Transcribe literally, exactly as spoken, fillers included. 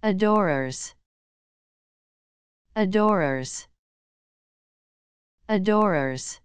adorers, adorers, adorers.